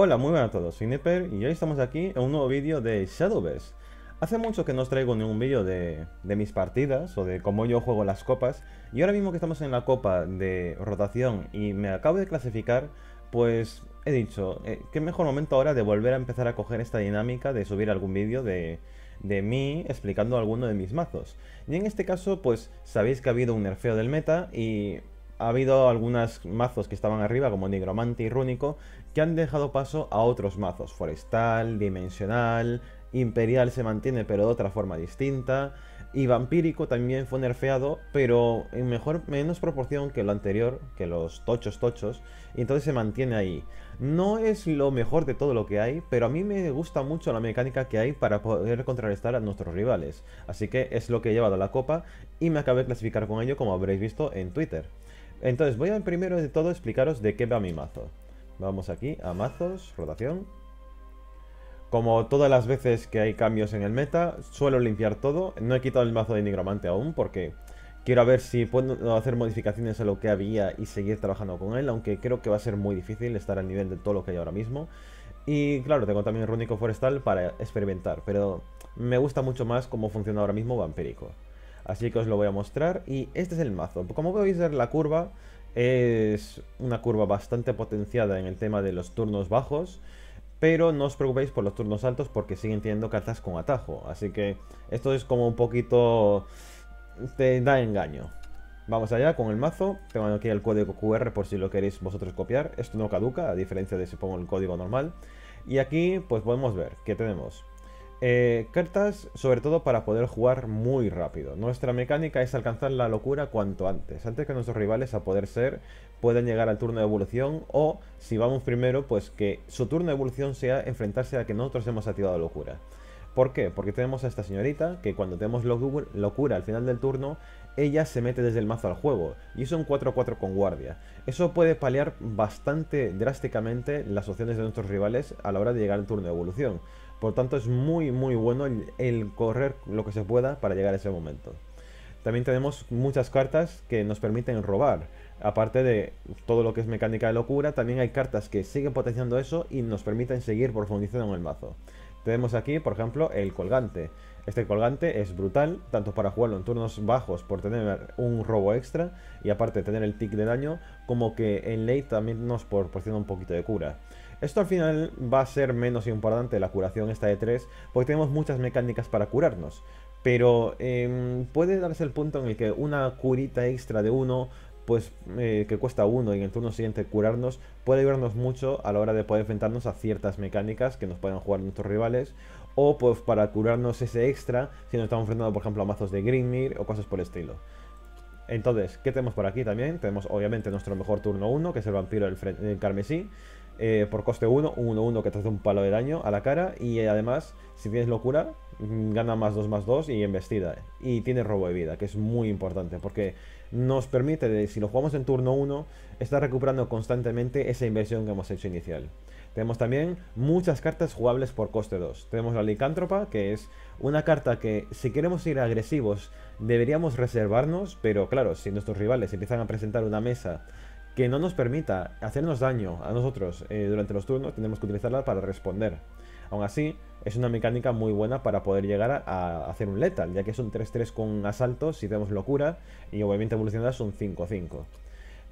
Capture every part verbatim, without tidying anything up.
Hola, muy buenas a todos, soy Nipper y hoy estamos aquí en un nuevo vídeo de Shadowverse. Hace mucho que no os traigo ningún vídeo de, de mis partidas o de cómo yo juego las copas, y ahora mismo que estamos en la copa de rotación y me acabo de clasificar, pues he dicho, eh, qué mejor momento ahora de volver a empezar a coger esta dinámica de subir algún vídeo de... de mí explicando alguno de mis mazos. Y en este caso, pues sabéis que ha habido un nerfeo del meta y ha habido algunos mazos que estaban arriba, como Nigromante y Rúnico, que han dejado paso a otros mazos. Forestal, Dimensional, Imperial se mantiene pero de otra forma distinta, y Vampírico también fue nerfeado, pero en mejor, menos proporción que lo anterior, que los tochos tochos, y entonces se mantiene ahí. No es lo mejor de todo lo que hay, pero a mí me gusta mucho la mecánica que hay para poder contrarrestar a nuestros rivales, así que es lo que he llevado a la copa y me acabé de clasificar con ello, como habréis visto en Twitter. Entonces voy a primero de todo explicaros de qué va mi mazo. Vamos aquí a mazos, rotación. Como todas las veces que hay cambios en el meta, suelo limpiar todo. No he quitado el mazo de Nigromante aún porque quiero ver si puedo hacer modificaciones a lo que había y seguir trabajando con él, aunque creo que va a ser muy difícil estar al nivel de todo lo que hay ahora mismo. Y claro, tengo también Rúnico Forestal para experimentar, pero me gusta mucho más cómo funciona ahora mismo Vampírico. Así que os lo voy a mostrar y este es el mazo. Como podéis ver, la curva es una curva bastante potenciada en el tema de los turnos bajos, pero no os preocupéis por los turnos altos porque siguen teniendo cartas con atajo. Así que esto es como un poquito... te da engaño. Vamos allá con el mazo. Tengo aquí el código cu erre por si lo queréis vosotros copiar. Esto no caduca, a diferencia de si pongo el código normal. Y aquí pues podemos ver que tenemos eh, cartas sobre todo para poder jugar muy rápido. Nuestra mecánica es alcanzar la locura cuanto antes. Antes que nuestros rivales, a poder ser, pueden llegar al turno de evolución, o si vamos primero, pues que su turno de evolución sea enfrentarse a que nosotros hemos activado locura. ¿Por qué? Porque tenemos a esta señorita que cuando tenemos locura al final del turno, ella se mete desde el mazo al juego y es un cuatro cuatro con guardia. Eso puede paliar bastante drásticamente las opciones de nuestros rivales a la hora de llegar al turno de evolución. Por tanto, es muy muy bueno el, el correr lo que se pueda para llegar a ese momento. También tenemos muchas cartas que nos permiten robar. Aparte de todo lo que es mecánica de locura, también hay cartas que siguen potenciando eso y nos permiten seguir profundizando en el mazo. Tenemos aquí, por ejemplo, el colgante. Este colgante es brutal, tanto para jugarlo en turnos bajos por tener un robo extra y aparte tener el tick de daño, como que en late también nos proporciona un poquito de cura. Esto al final va a ser menos importante, la curación esta de tres, porque tenemos muchas mecánicas para curarnos. Pero eh, puede darse el punto en el que una curita extra de uno, pues eh, que cuesta uno y en el turno siguiente curarnos, puede ayudarnos mucho a la hora de poder enfrentarnos a ciertas mecánicas que nos puedan jugar nuestros rivales, o pues para curarnos ese extra si nos estamos enfrentando por ejemplo a mazos de Grimnir o cosas por el estilo. Entonces, ¿qué tenemos por aquí también? Tenemos obviamente nuestro mejor turno uno, que es el vampiro del carmesí, eh, por coste uno, un uno uno que te hace un palo de daño a la cara, y además si tienes locura gana más dos más dos y embestida, y tiene robo de vida, que es muy importante porque nos permite, si lo jugamos en turno uno, estar recuperando constantemente esa inversión que hemos hecho inicial. Tenemos también muchas cartas jugables por coste dos. Tenemos la licántropa, que es una carta que si queremos ir agresivos deberíamos reservarnos, pero claro, si nuestros rivales empiezan a presentar una mesa que no nos permita hacernos daño a nosotros eh, durante los turnos, tenemos que utilizarla para responder. Aún así, es una mecánica muy buena para poder llegar a hacer un letal, ya que es un tres tres con asalto si tenemos locura, y obviamente evolucionada es un cinco cinco.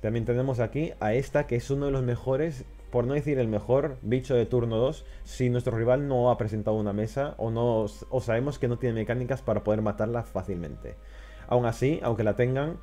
También tenemos aquí a esta, que es uno de los mejores, por no decir el mejor, bicho de turno dos, si nuestro rival no ha presentado una mesa o, no, o sabemos que no tiene mecánicas para poder matarla fácilmente. Aún así, aunque la tengan,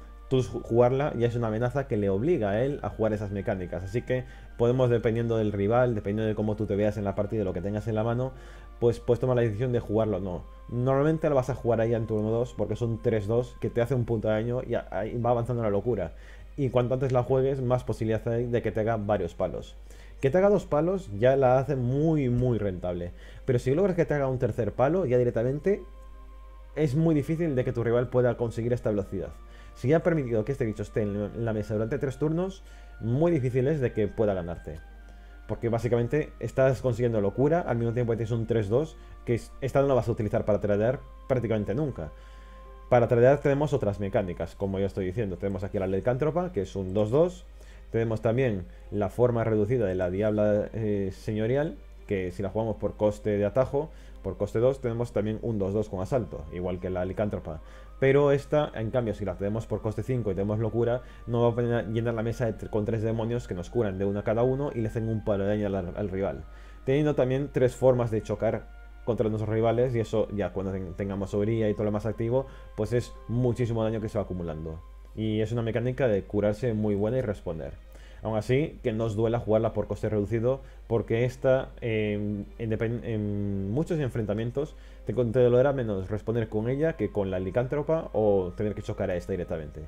jugarla ya es una amenaza que le obliga a él a jugar esas mecánicas, así que podemos, dependiendo del rival, dependiendo de cómo tú te veas en la partida y lo que tengas en la mano, pues puedes tomar la decisión de jugarlo o no. Normalmente lo vas a jugar ahí en turno dos porque es un tres dos que te hace un punto de daño y va avanzando la locura, y cuanto antes la juegues más posibilidad hay de que te haga varios palos. Que te haga dos palos ya la hace muy muy rentable, pero si logras que te haga un tercer palo ya directamente es muy difícil de que tu rival pueda conseguir esta velocidad. Si ya ha permitido que este bicho esté en la mesa durante tres turnos, muy difícil es de que pueda ganarte. Porque básicamente estás consiguiendo locura, al mismo tiempo que tienes un tres dos, que esta no la vas a utilizar para tradear prácticamente nunca. Para tradear tenemos otras mecánicas, como ya estoy diciendo. Tenemos aquí la licántropa, que es un dos dos. Tenemos también la forma reducida de la Diabla eh, Señorial, que si la jugamos por coste de atajo, por coste dos, tenemos también un dos dos con asalto, igual que la Alicántropa. Pero esta, en cambio, si la tenemos por coste cinco y tenemos locura, no va a llenar la mesa con tres demonios que nos curan de uno a cada uno y le hacen un palo de daño al, al rival. Teniendo también tres formas de chocar contra nuestros rivales, y eso ya cuando tengamos soberanía y todo lo más activo, pues es muchísimo daño que se va acumulando. Y es una mecánica de curarse muy buena y responder. Aún así, que no os duela jugarla por coste reducido, porque esta, eh, en, en muchos enfrentamientos, te controlará menos responder con ella que con la Licántropa o tener que chocar a esta directamente.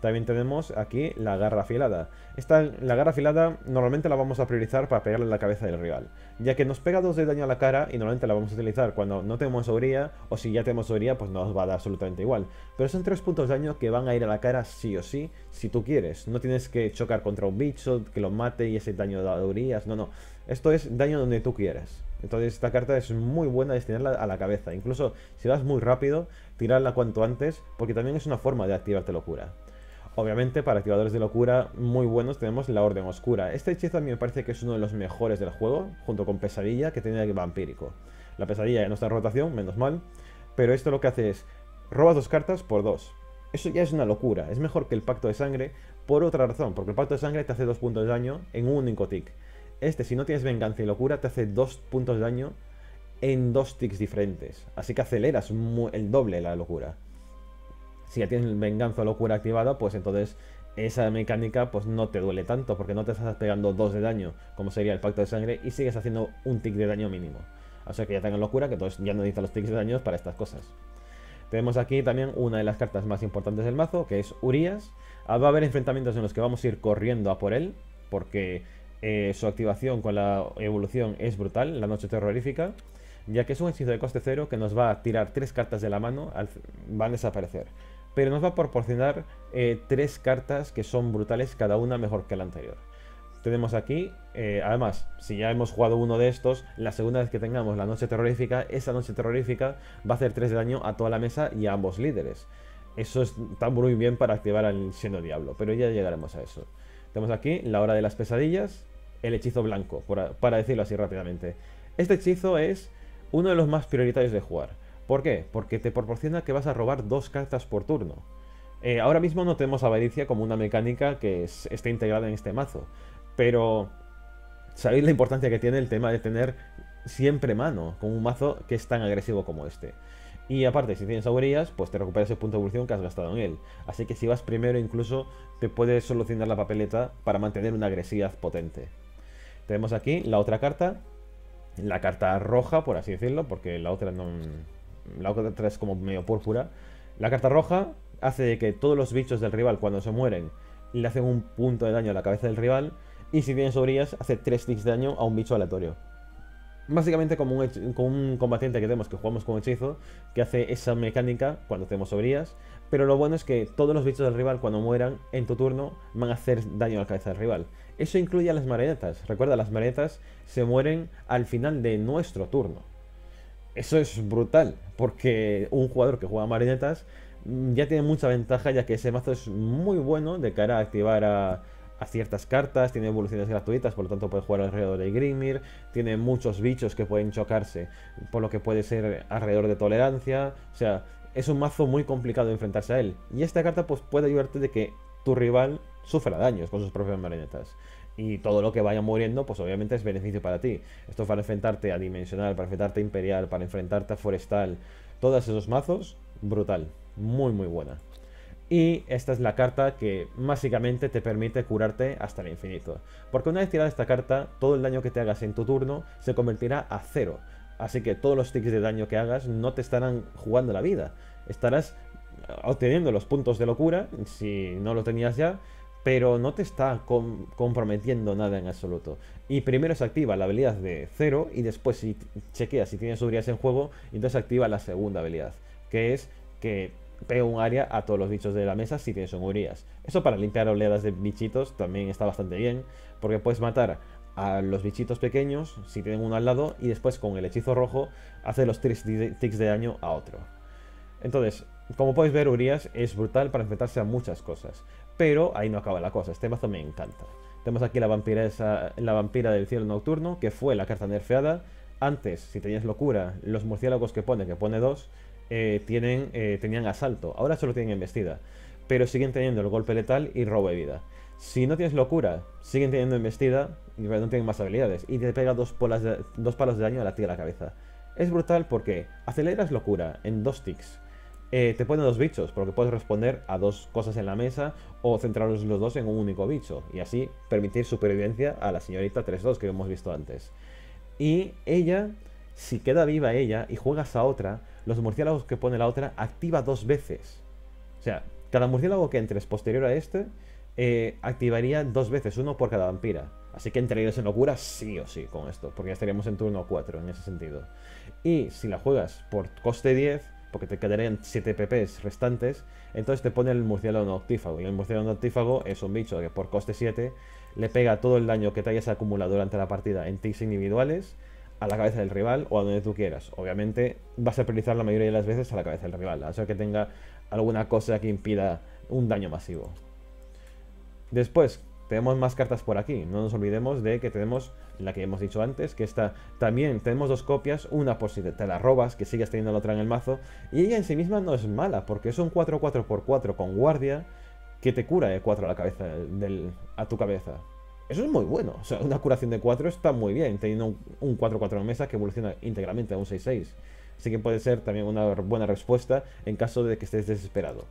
También tenemos aquí la garra afilada. Esta, la garra afilada normalmente la vamos a priorizar para pegarle en la cabeza del rival, ya que nos pega dos de daño a la cara y normalmente la vamos a utilizar cuando no tenemos soberanía, o si ya tenemos soberanía pues nos va a dar absolutamente igual. Pero son tres puntos de daño que van a ir a la cara sí o sí, si tú quieres. No tienes que chocar contra un bicho, que lo mate y ese daño de Urias, no, no. Esto es daño donde tú quieras. Entonces esta carta es muy buena destinarla a la cabeza. Incluso si vas muy rápido, tirarla cuanto antes, porque también es una forma de activarte locura. Obviamente, para activadores de locura muy buenos tenemos la Orden Oscura. Este hechizo a mí me parece que es uno de los mejores del juego, junto con Pesadilla, que tiene el Vampírico. La Pesadilla ya no está en rotación, menos mal, pero esto lo que hace es, robas dos cartas por dos. Eso ya es una locura, es mejor que el Pacto de Sangre por otra razón, porque el Pacto de Sangre te hace dos puntos de daño en un único tick. Este, si no tienes Venganza y Locura, te hace dos puntos de daño en dos ticks diferentes, así que aceleras el doble la locura. Si ya tienes Venganza o Locura activada, pues entonces esa mecánica pues no te duele tanto, porque no te estás pegando dos de daño, como sería el Pacto de Sangre, y sigues haciendo un tick de daño mínimo. O sea que ya tengan Locura, que entonces ya no necesitas los ticks de daño para estas cosas. Tenemos aquí también una de las cartas más importantes del mazo, que es Urias. Va a haber enfrentamientos en los que vamos a ir corriendo a por él, porque eh, su activación con la evolución es brutal, la Noche Terrorífica, ya que es un hechizo de coste cero que nos va a tirar tres cartas de la mano, van a desaparecer. Pero nos va a proporcionar eh, tres cartas que son brutales, cada una mejor que la anterior. Tenemos aquí, eh, además, si ya hemos jugado uno de estos, la segunda vez que tengamos la Noche Terrorífica, esa Noche Terrorífica va a hacer tres de daño a toda la mesa y a ambos líderes. Eso está muy bien para activar al Xeno Diablo, pero ya llegaremos a eso. Tenemos aquí la Hora de las Pesadillas, el hechizo blanco, por, para decirlo así rápidamente. Este hechizo es uno de los más prioritarios de jugar. ¿Por qué? Porque te proporciona que vas a robar dos cartas por turno. Eh, ahora mismo no tenemos avaricia como una mecánica que es, esté integrada en este mazo, pero sabéis la importancia que tiene el tema de tener siempre mano con un mazo que es tan agresivo como este. Y aparte, si tienes saborías, pues te recuperas el punto de evolución que has gastado en él. Así que si vas primero, incluso te puedes solucionar la papeleta para mantener una agresividad potente. Tenemos aquí la otra carta, la carta roja, por así decirlo, porque la otra no... La otra es como medio púrpura. La carta roja hace que todos los bichos del rival, cuando se mueren, le hacen un punto de daño a la cabeza del rival. Y si tienes orillas, hace tres ticks de daño a un bicho aleatorio. Básicamente como un, como un combatiente que tenemos que jugamos con hechizo, que hace esa mecánica cuando tenemos orillas. Pero lo bueno es que todos los bichos del rival, cuando mueran en tu turno, van a hacer daño a la cabeza del rival. Eso incluye a las marionetas. Recuerda, las marionetas se mueren al final de nuestro turno. Eso es brutal, porque un jugador que juega marionetas ya tiene mucha ventaja, ya que ese mazo es muy bueno de cara a activar a, a ciertas cartas, tiene evoluciones gratuitas, por lo tanto puede jugar alrededor de Grimnir, tiene muchos bichos que pueden chocarse, por lo que puede ser alrededor de tolerancia. O sea, es un mazo muy complicado de enfrentarse a él, y esta carta pues puede ayudarte de que tu rival sufra daños con sus propias marionetas. Y todo lo que vaya muriendo, pues obviamente es beneficio para ti. Esto para enfrentarte a Dimensional, para enfrentarte a Imperial, para enfrentarte a Forestal. Todos esos mazos, brutal. Muy, muy buena. Y esta es la carta que básicamente te permite curarte hasta el infinito. Porque una vez tirada esta carta, todo el daño que te hagas en tu turno se convertirá a cero. Así que todos los ticks de daño que hagas no te estarán jugando la vida. Estarás obteniendo los puntos de locura, si no lo tenías ya, pero no te está com comprometiendo nada en absoluto. Y primero se activa la habilidad de cero, y después si chequeas si tienes habilidades en juego, entonces se activa la segunda habilidad, que es que pega un área a todos los bichos de la mesa si tienes un Urias. Eso para limpiar oleadas de bichitos también está bastante bien, porque puedes matar a los bichitos pequeños si tienen uno al lado, y después con el hechizo rojo hace los tres ticks de daño a otro. Entonces, como podéis ver, Urias es brutal para enfrentarse a muchas cosas. Pero ahí no acaba la cosa, este mazo me encanta. Tenemos aquí la vampiresa, la vampira del cielo nocturno, que fue la carta nerfeada. Antes, si tenías locura, los murciélagos que pone, que pone dos, eh, tienen, eh, tenían asalto. Ahora solo tienen embestida, pero siguen teniendo el golpe letal y robo de vida. Si no tienes locura, siguen teniendo embestida, no tienen más habilidades, y te pega dos, polas de, dos palos de daño a la tía a la cabeza. Es brutal porque aceleras locura en dos ticks. Eh, te pone dos bichos, porque puedes responder a dos cosas en la mesa o centrarlos los dos en un único bicho y así permitir supervivencia a la señorita tres dos que hemos visto antes. Y ella, si queda viva ella y juegas a otra, los murciélagos que pone la otra activa dos veces. O sea, cada murciélago que entres posterior a este eh, activaría dos veces, uno por cada vampira. Así que entrarías en locura sí o sí con esto, porque ya estaríamos en turno cuatro en ese sentido. Y si la juegas por coste diez, porque te quedarían siete P Pes restantes, entonces te pone el murciélago noctífago. Y el murciélago noctífago es un bicho que por coste siete le pega todo el daño que te hayas acumulado durante la partida en ticks individuales a la cabeza del rival o a donde tú quieras. Obviamente vas a priorizar la mayoría de las veces a la cabeza del rival, a ser que tenga alguna cosa que impida un daño masivo. Después tenemos más cartas por aquí. No nos olvidemos de que tenemos la que hemos dicho antes, que esta también tenemos dos copias, una por si te la robas, que sigas teniendo la otra en el mazo. Y ella en sí misma no es mala, porque es un cuatro cuatro por cuatro con guardia que te cura de cuatro a la cabeza del, a tu cabeza. Eso es muy bueno. O sea, una curación de cuatro está muy bien, teniendo un cuatro cuatro en mesa que evoluciona íntegramente a un seis seis. Así que puede ser también una buena respuesta en caso de que estés desesperado.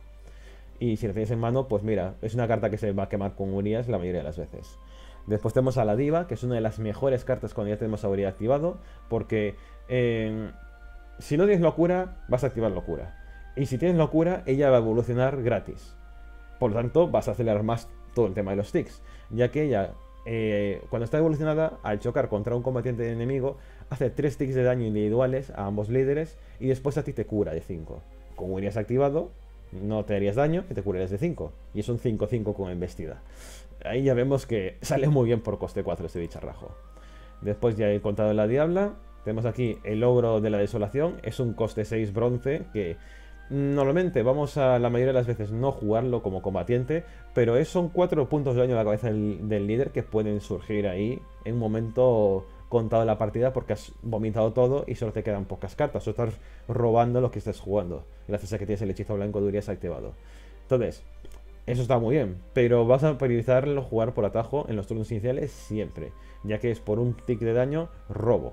Y si la tienes en mano, pues mira, es una carta que se va a quemar con Urias la mayoría de las veces. Después tenemos a la diva, que es una de las mejores cartas cuando ya tenemos a Urias activado, porque eh, si no tienes locura, vas a activar locura. Y si tienes locura, ella va a evolucionar gratis. Por lo tanto, vas a acelerar más todo el tema de los ticks, ya que ella, eh, cuando está evolucionada, al chocar contra un combatiente enemigo, hace tres ticks de daño individuales a ambos líderes y después a ti te cura de cinco. Con Urias activado, no te harías daño, que te curarías de cinco. Y es un cinco cinco con embestida. Ahí ya vemos que sale muy bien por coste cuatro este bicharrajo. Después ya he contado la diabla. Tenemos aquí el ogro de la desolación. Es un coste seis bronce que normalmente vamos a la mayoría de las veces no jugarlo como combatiente, pero es, son cuatro puntos de daño a la cabeza del, del líder que pueden surgir ahí en un momento contado de la partida, porque has vomitado todo y solo te quedan pocas cartas, o estás robando lo que estás jugando, gracias a que tienes el hechizo blanco de Urias activado. Entonces, eso está muy bien, pero vas a priorizarlo jugar por atajo en los turnos iniciales siempre, ya que es por un tick de daño, robo.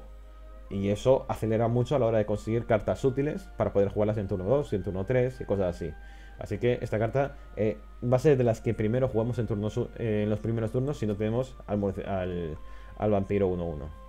Y eso acelera mucho a la hora de conseguir cartas útiles para poder jugarlas en turno dos, en turno tres y cosas así. Así que esta carta eh, va a ser de las que primero jugamos en, turnos, eh, en los primeros turnos si no tenemos al, al, al vampiro uno uno.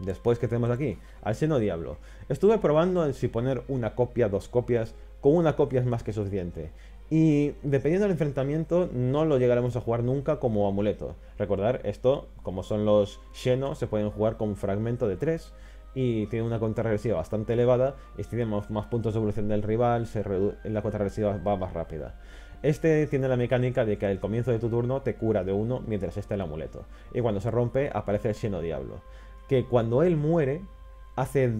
Después, ¿qué tenemos aquí? Al Xeno Diablo. Estuve probando si poner una copia, dos copias. Con una copia es más que suficiente. Y dependiendo del enfrentamiento, no lo llegaremos a jugar nunca como amuleto. Recordar, esto, como son los Xeno, se pueden jugar con fragmento de tres. Y tiene una contrarregresiva bastante elevada. Y si tenemos más puntos de evolución del rival, se redu la contrarregresiva va más rápida. Este tiene la mecánica de que al comienzo de tu turno te cura de uno mientras está el amuleto. Y cuando se rompe, aparece el Xeno Diablo, que cuando él muere, hace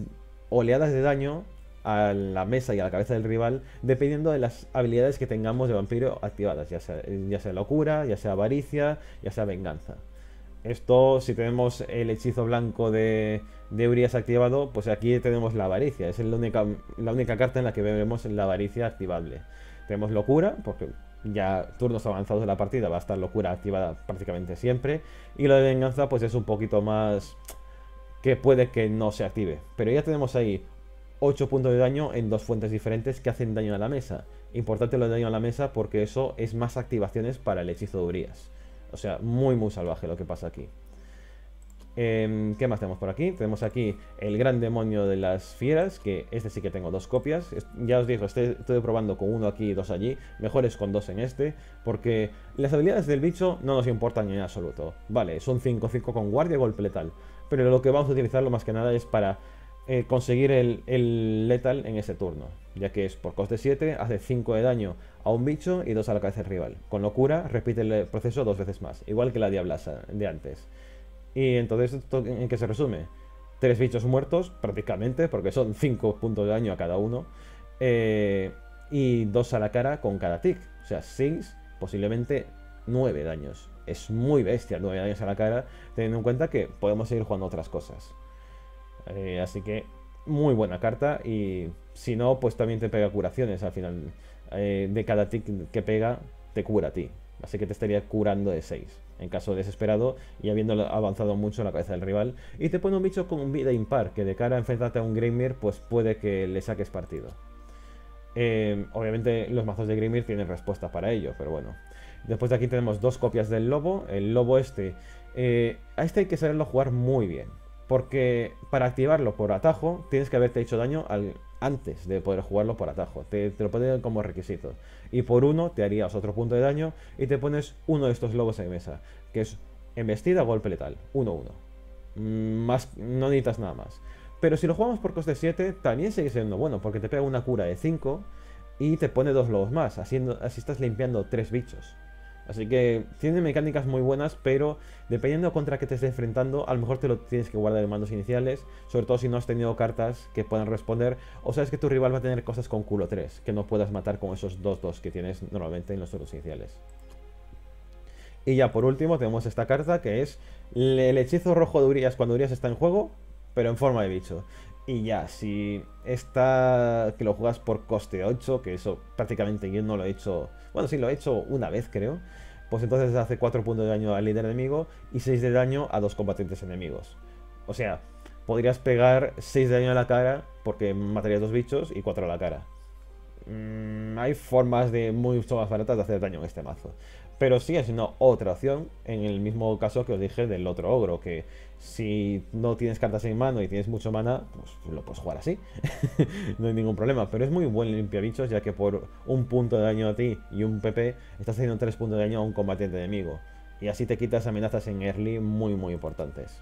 oleadas de daño a la mesa y a la cabeza del rival, dependiendo de las habilidades que tengamos de vampiro activadas, ya sea, ya sea locura, ya sea avaricia, ya sea venganza. Esto, si tenemos el hechizo blanco de, de Urias activado, pues aquí tenemos la avaricia. Es la única, la única carta en la que vemos la avaricia activable. Tenemos locura, porque ya turnos avanzados de la partida va a estar locura activada prácticamente siempre. Y la de venganza, pues es un poquito más que puede que no se active. Pero ya tenemos ahí ocho puntos de daño en dos fuentes diferentes que hacen daño a la mesa. Importante lo de daño a la mesa porque eso es más activaciones para el hechizo de Urias. O sea, muy muy salvaje lo que pasa aquí. Eh, ¿Qué más tenemos por aquí? Tenemos aquí el gran demonio de las fieras, que este sí que tengo dos copias. Ya os digo, este, estoy probando con uno aquí y dos allí. Mejor es con dos en este, porque las habilidades del bicho no nos importan en absoluto. Vale, es un cinco cinco con guardia y golpe letal, pero lo que vamos a utilizarlo más que nada es para eh, conseguir el, el letal en ese turno, ya que es por coste siete, hace cinco de daño a un bicho y dos a la cabeza del rival. Con locura repite el proceso dos veces más, igual que la diablasa de antes. Y entonces, ¿esto en qué se resume? Tres bichos muertos, prácticamente, porque son cinco puntos de daño a cada uno. Eh, y dos a la cara con cada tick. O sea, seis, posiblemente nueve daños. es muy bestia el nueve de daños a la cara, teniendo en cuenta que podemos seguir jugando otras cosas. Eh, así que muy buena carta, y si no, pues también te pega curaciones al final. Eh, de cada tick que pega, te cura a ti. Así que te estaría curando de seis, en caso desesperado y habiendo avanzado mucho en la cabeza del rival. Y te pone un bicho con vida impar, que de cara a enfrentarte a un Grimnir, pues puede que le saques partido. Eh, obviamente los mazos de Grimnir tienen respuestas para ello, pero bueno. Después de aquí tenemos dos copias del lobo. El lobo este, eh, a este hay que saberlo jugar muy bien, porque para activarlo por atajo tienes que haberte hecho daño al... antes de poder jugarlo por atajo. Te, te lo ponen como requisito. Y por uno te harías otro punto de daño y te pones uno de estos lobos en mesa, que es embestida, golpe letal, uno uno. Más, no necesitas nada más. Pero si lo jugamos por coste siete, también sigue siendo bueno, porque te pega una cura de cinco y te pone dos lobos más. Así, así estás limpiando tres bichos. Así que tiene mecánicas muy buenas, pero dependiendo contra qué te estés enfrentando, a lo mejor te lo tienes que guardar en mandos iniciales, sobre todo si no has tenido cartas que puedan responder, o sabes que tu rival va a tener cosas con culo tres, que no puedas matar con esos dos dos que tienes normalmente en los turnos iniciales. Y ya por último tenemos esta carta, que es el hechizo rojo de Urias cuando Urias está en juego, pero en forma de bicho. Y ya, si está que lo juegas por coste ocho, que eso prácticamente yo no lo he hecho... Bueno, sí, lo he hecho una vez, creo. Pues entonces hace cuatro puntos de daño al líder enemigo y seis de daño a dos combatientes enemigos. O sea, podrías pegar seis de daño a la cara porque matarías dos bichos y cuatro a la cara. Mm, hay formas de mucho más baratas de hacer daño en este mazo. Pero sí es una otra opción, en el mismo caso que os dije del otro ogro, que si no tienes cartas en mano y tienes mucho mana, pues lo puedes jugar así. No hay ningún problema, pero es muy buen limpiabichos, ya que por un punto de daño a ti y un P P, estás haciendo tres puntos de daño a un combatiente enemigo. Y así te quitas amenazas en early muy muy importantes.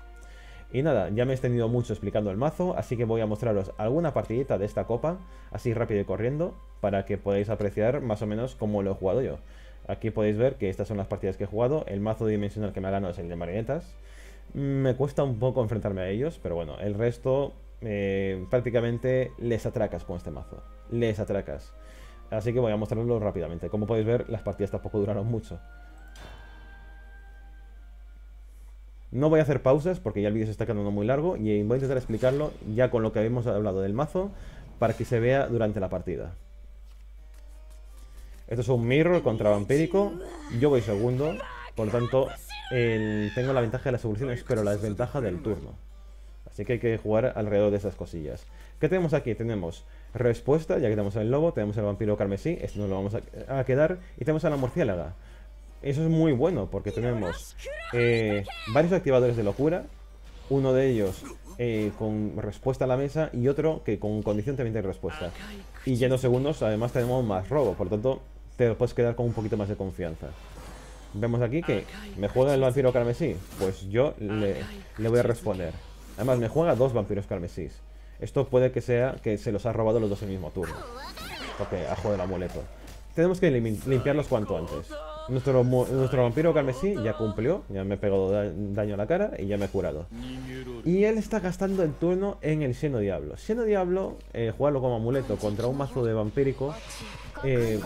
Y nada, ya me he extendido mucho explicando el mazo, así que voy a mostraros alguna partidita de esta copa, así rápido y corriendo, para que podáis apreciar más o menos cómo lo he jugado yo. Aquí podéis ver que estas son las partidas que he jugado. El mazo dimensional que me ha ganado es el de marionetas. Me cuesta un poco enfrentarme a ellos, pero bueno, el resto eh, prácticamente les atracas con este mazo. Les atracas. Así que voy a mostrarlo rápidamente. Como podéis ver, las partidas tampoco duraron mucho. No voy a hacer pausas porque ya el vídeo se está quedando muy largo y voy a intentar explicarlo ya con lo que habíamos hablado del mazo para que se vea durante la partida. Esto es un mirror contra vampírico. Yo voy segundo, por lo tanto el... tengo la ventaja de las evoluciones, pero la desventaja del turno. Así que hay que jugar alrededor de esas cosillas. ¿Qué tenemos aquí? Tenemos respuesta, ya que tenemos el lobo, tenemos el vampiro carmesí, este nos lo vamos a, a quedar, y tenemos a la murciélaga. Eso es muy bueno porque tenemos eh, varios activadores de locura, uno de ellos eh, con respuesta a la mesa y otro que con condición también tiene respuesta. Y ya en dos segundos además tenemos más robo, por lo tanto te puedes quedar con un poquito más de confianza. Vemos aquí que me juega el vampiro carmesí, pues yo le, le voy a responder. Además me juega dos vampiros carmesís. Esto puede que sea que se los ha robado los dos en el mismo turno. Ok, ajo del amuleto. Tenemos que lim limpiarlos cuanto antes. Nuestro, nuestro vampiro carmesí ya cumplió, ya me he pegado da daño a la cara y ya me he curado. Y él está gastando el turno en el Xeno Diablo. Xeno Diablo, eh, jugarlo como amuleto contra un mazo de vampírico eh,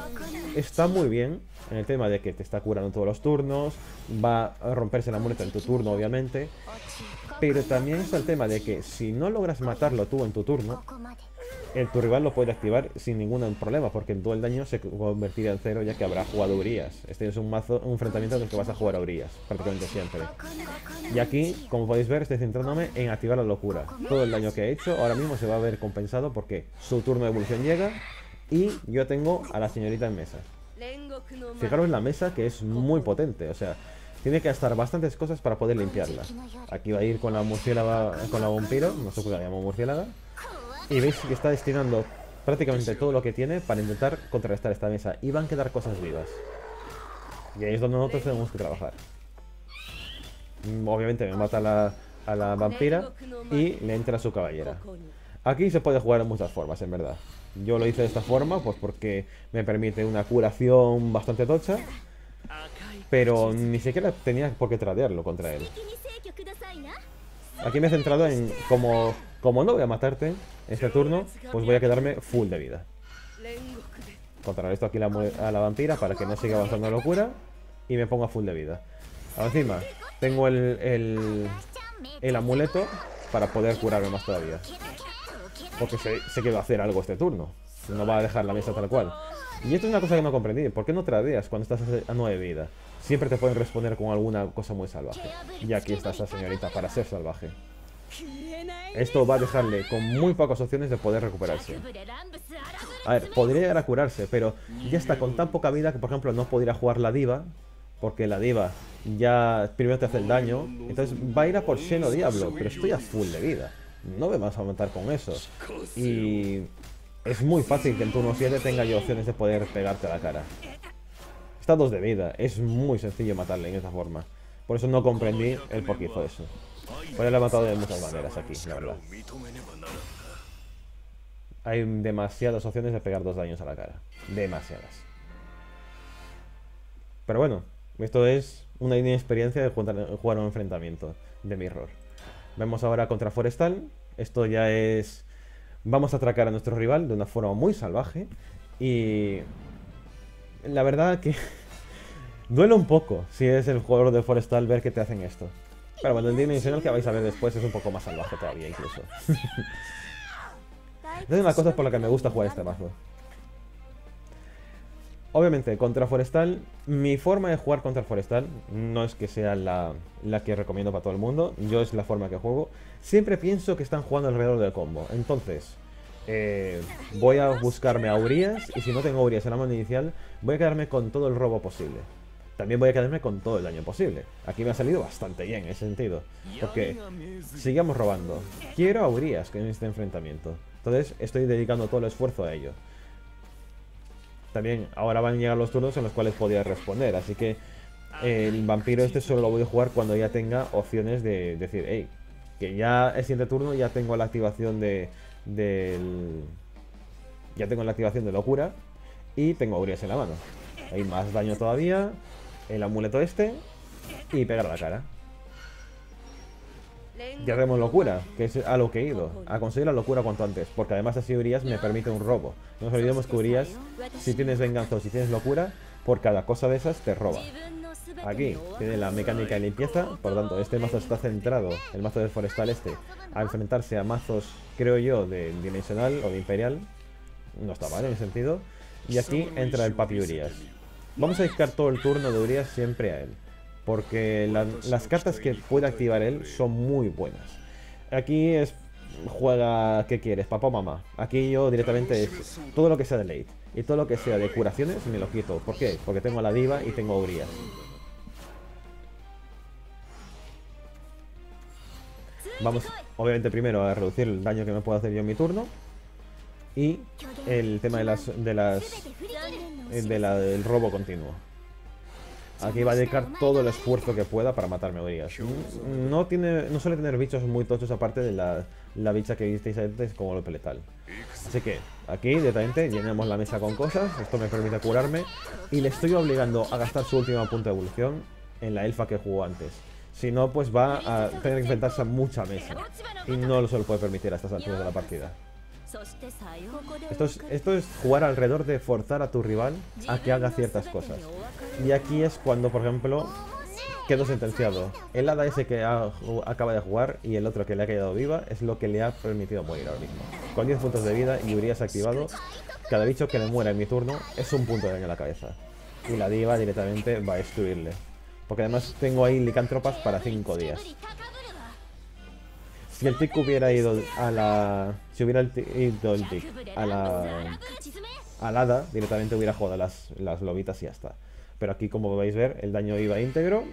está muy bien en el tema de que te está curando todos los turnos, va a romperse el amuleto en tu turno obviamente, pero también está el tema de que si no logras matarlo tú en tu turno, el, tu rival lo puede activar sin ningún problema, porque todo el daño se convertirá en cero ya que habrá jugado Urias. Este es un mazo, un enfrentamiento en el que vas a jugar a Urias prácticamente siempre. Y aquí, como podéis ver, estoy centrándome en activar la locura. Todo el daño que he hecho ahora mismo se va a ver compensado porque su turno de evolución llega y yo tengo a la señorita en mesa. Fijaros en la mesa, que es muy potente, o sea, tiene que gastar bastantes cosas para poder limpiarla. Aquí va a ir con la murciélaga, con la vampiro, no sé por qué la llamo murciélaga. Y veis que está destinando prácticamente todo lo que tiene para intentar contrarrestar esta mesa. Y van a quedar cosas vivas. Y ahí es donde nosotros tenemos que trabajar. Obviamente me mata a la, a la vampira y le entra a su caballera. Aquí se puede jugar de muchas formas, en verdad. Yo lo hice de esta forma pues porque me permite una curación bastante tocha. Pero ni siquiera tenía por qué tradearlo contra él. Aquí me he centrado en como... Como no voy a matarte este turno, pues voy a quedarme full de vida. Contrarresto esto aquí la, a la vampira para que no siga avanzando la locura y me ponga full de vida. Encima, tengo el, el, el amuleto para poder curarme más todavía. Porque sé, sé que va a hacer algo este turno. No va a dejar la mesa tal cual. Y esto es una cosa que no comprendí. ¿Por qué no tradeas cuando estás a nueve vidas? Siempre te pueden responder con alguna cosa muy salvaje. Y aquí está esa señorita para ser salvaje. Esto va a dejarle con muy pocas opciones de poder recuperarse. A ver, podría llegar a curarse, pero ya está con tan poca vida que, por ejemplo, no podría jugar la diva. Porque la diva ya primero te hace el daño. Entonces va a ir a por Xeno Diablo, pero estoy a full de vida. No me vas a matar con eso. Y es muy fácil que en turno siete tenga yo opciones de poder pegarte a la cara. Está a dos de vida. Es muy sencillo matarle en esta forma. Por eso no comprendí el por qué hizo eso. Pues lo he matado de muchas maneras aquí, la verdad. Hay demasiadas opciones de pegar dos daños a la cara. Demasiadas. Pero bueno, esto es una inexperiencia de jugar un enfrentamiento de Mirror. Vemos ahora contra Forestal. Esto ya es... Vamos a atracar a nuestro rival de una forma muy salvaje. Y... la verdad que... duele un poco si es el jugador de Forestal ver que te hacen esto. Pero bueno, el dimensional que vais a ver después es un poco más salvaje todavía incluso. Es una de las cosas por las que me gusta jugar este mazo. Obviamente, contra Forestal, mi forma de jugar contra Forestal no es que sea la, la que recomiendo para todo el mundo. Yo es la forma que juego. Siempre pienso que están jugando alrededor del combo. Entonces, eh, voy a buscarme a Urias. Y si no tengo Urias en la mano inicial, voy a quedarme con todo el robo posible. También voy a quedarme con todo el daño posible. Aquí me ha salido bastante bien en ese sentido. Porque sigamos robando. Quiero a Urias en este enfrentamiento. Entonces, estoy dedicando todo el esfuerzo a ello. También ahora van a llegar los turnos en los cuales podría responder. Así que eh, el vampiro este solo lo voy a jugar cuando ya tenga opciones de decir, hey, que ya el siguiente turno ya tengo la activación de, de el, ya tengo la activación de locura. Y tengo a Urias en la mano. Hay más daño todavía. El amuleto este. Y pegar a la cara. Ya tenemos locura, que es a lo que he ido, a conseguir la locura cuanto antes, porque además así Urias me permite un robo. No nos olvidemos que Urias, si tienes venganza o si tienes locura, por cada cosa de esas te roba. Aquí tiene la mecánica de limpieza, por lo tanto este mazo está centrado, el mazo del Forestal este, a enfrentarse a mazos, creo yo, de Dimensional o de Imperial. No está mal en ese sentido. Y aquí entra el papi Urias. Vamos a dedicar todo el turno de Urias siempre a él. Porque la, las cartas que puede activar él son muy buenas. Aquí es... juega... ¿qué quieres? Papá o mamá. Aquí yo directamente es... todo lo que sea de late y todo lo que sea de curaciones me lo quito. ¿Por qué? Porque tengo a la diva y tengo a Urias. Vamos, obviamente, primero a reducir el daño que me pueda hacer yo en mi turno. Y el tema de las... de las... de la, del robo continuo. Aquí va a dedicar todo el esfuerzo que pueda para matarme a Urias. No, tiene, no suele tener bichos muy tochos aparte de la, la bicha que visteis antes como lo peletal. Así que aquí directamente llenamos la mesa con cosas. Esto me permite curarme. Y le estoy obligando a gastar su última punta de evolución en la elfa que jugó antes. Si no, pues va a tener que enfrentarse a mucha mesa. Y no se lo puede permitir a estas alturas de la partida. Esto es, esto es jugar alrededor de forzar a tu rival a que haga ciertas cosas. Y aquí es cuando, por ejemplo, quedo sentenciado. El hada ese que ha, acaba de jugar y el otro que le ha quedado viva es lo que le ha permitido morir ahora mismo. Con diez puntos de vida y Urias activado, cada bicho que le muera en mi turno es un punto de daño a la cabeza. Y la diva directamente va a destruirle. Porque además tengo ahí licántropas para cinco días. Si el tic hubiera ido a la... Si hubiera ido el tic a la... al hada, directamente hubiera jugado las, las lobitas y ya está. Pero aquí, como podéis ver, el daño iba íntegro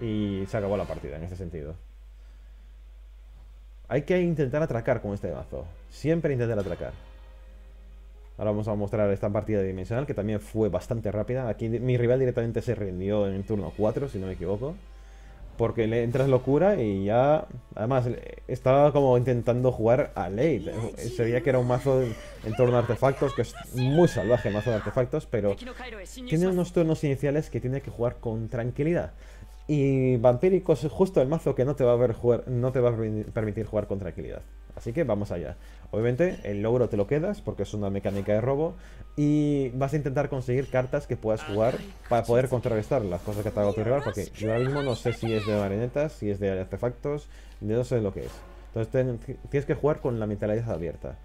y se acabó la partida en ese sentido. Hay que intentar atracar con este mazo. Siempre intentar atracar. Ahora vamos a mostrar esta partida dimensional, que también fue bastante rápida. Aquí mi rival directamente se rindió en el turno cuatro, si no me equivoco. Porque le entras locura y ya... Además, estaba como intentando jugar a late. Se veía que era un mazo en torno a artefactos, que es muy salvaje el mazo de artefactos, pero tiene unos turnos iniciales que tiene que jugar con tranquilidad. Y Vampírico es justo el mazo que no te va a ver jugar, no te va a permitir jugar con tranquilidad. Así que vamos allá. Obviamente el logro te lo quedas porque es una mecánica de robo. Y vas a intentar conseguir cartas que puedas jugar para poder contrarrestar las cosas que te haga tu rival. Porque yo ahora mismo no sé si es de marionetas, si es de artefactos, no sé lo que es. Entonces ten, tienes que jugar con la mentalidad abierta.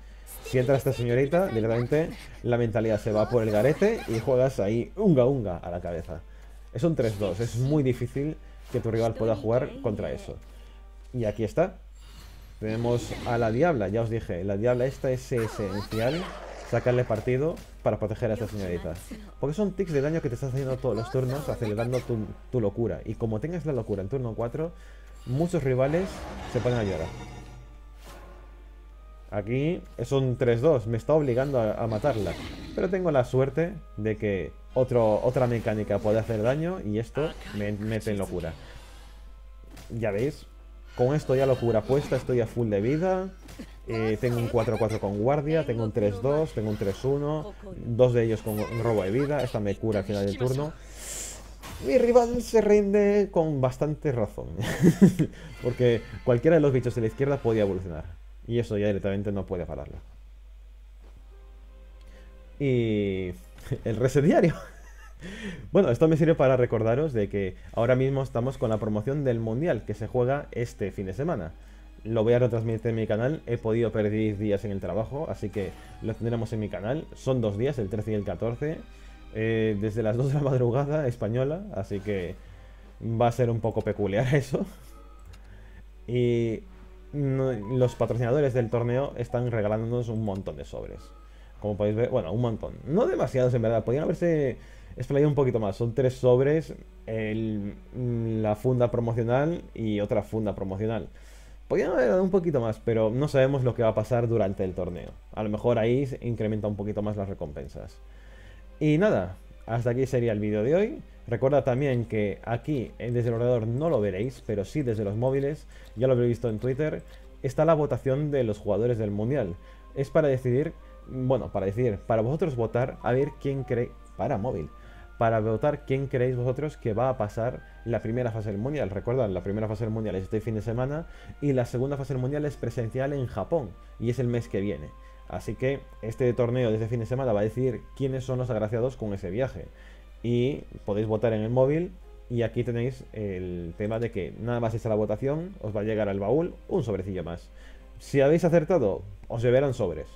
Si entra esta señorita, directamente la mentalidad se va por el garete y juegas ahí unga unga a la cabeza. Es un tres dos, es muy difícil que tu rival pueda jugar contra eso. Y aquí está. Tenemos a la Diabla, ya os dije, la Diabla esta es esencial sacarle partido para proteger a esta señorita. Porque son tics de daño que te estás haciendo todos los turnos, acelerando tu, tu locura. Y como tengas la locura en turno cuatro, muchos rivales se ponen a llorar. Aquí es un tres dos, me está obligando a, a matarla. Pero tengo la suerte de que otro, otra mecánica puede hacer daño y esto me mete en locura. Ya veis, con esto ya locura puesta, estoy a full de vida. Eh, tengo un cuatro cuatro con guardia, tengo un tres dos, tengo un tres uno, dos de ellos con robo de vida, esta me cura al final del turno. Mi rival se rinde con bastante razón, porque cualquiera de los bichos de la izquierda podía evolucionar. Y eso ya directamente no puede pararlo. Y el reset diario. Bueno, esto me sirve para recordaros de que ahora mismo estamos con la promoción del Mundial que se juega este fin de semana. Lo voy a retransmitir en mi canal. He podido perder diez días en el trabajo, así que lo tendremos en mi canal. Son dos días, el trece y el catorce. Eh, desde las dos de la madrugada española, así que va a ser un poco peculiar eso. Y los patrocinadores del torneo están regalándonos un montón de sobres, como podéis ver. Bueno, un montón, no demasiados en verdad, podrían haberse explayado un poquito más. Son tres sobres, el, la funda promocional y otra funda promocional. Podrían haber dado un poquito más, pero no sabemos lo que va a pasar durante el torneo. A lo mejor ahí se incrementa un poquito más las recompensas. Y nada, hasta aquí sería el vídeo de hoy. Recuerda también que aquí desde el ordenador no lo veréis, pero sí desde los móviles, ya lo habréis visto en Twitter, está la votación de los jugadores del Mundial. Es para decidir, bueno, para decidir, para vosotros votar, a ver quién cree, para móvil, para votar quién creéis vosotros que va a pasar la primera fase del Mundial. Recuerda, la primera fase del Mundial es este fin de semana y la segunda fase del Mundial es presencial en Japón y es el mes que viene. Así que este torneo de este fin de semana va a decidir quiénes son los agraciados con ese viaje. Y podéis votar en el móvil. Y aquí tenéis el tema de que nada más hecha la votación, os va a llegar al baúl un sobrecillo más. Si habéis acertado, os llevarán sobres.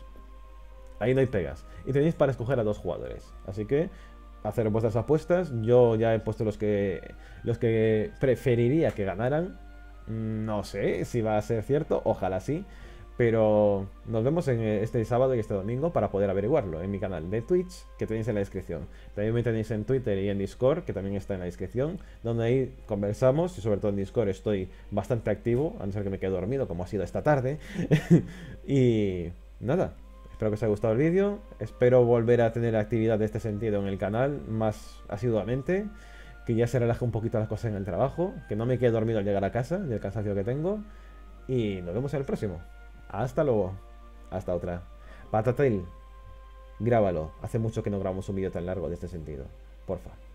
Ahí no hay pegas. Y tenéis para escoger a dos jugadores. Así que hacer vuestras apuestas. Yo ya he puesto los que, los que preferiría que ganaran. No sé si va a ser cierto, ojalá sí. Pero nos vemos en este sábado y este domingo para poder averiguarlo en mi canal de Twitch, que tenéis en la descripción. También me tenéis en Twitter y en Discord, que también está en la descripción, donde ahí conversamos, y sobre todo en Discord estoy bastante activo, a no ser que me quede dormido, como ha sido esta tarde. Y nada, espero que os haya gustado el vídeo, espero volver a tener actividad de este sentido en el canal más asiduamente, que ya se relaje un poquito las cosas en el trabajo, que no me quede dormido al llegar a casa, del cansancio que tengo, y nos vemos en el próximo. Hasta luego. Hasta otra. Patatail, grábalo. Hace mucho que no grabamos un vídeo tan largo de este sentido. Porfa.